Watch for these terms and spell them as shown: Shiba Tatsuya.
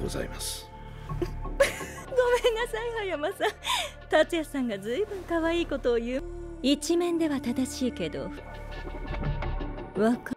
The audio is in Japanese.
ございます。ごめんなさい、葉山さん。達也さんがずいぶん可愛いことを言う。一面では正しいけど。わか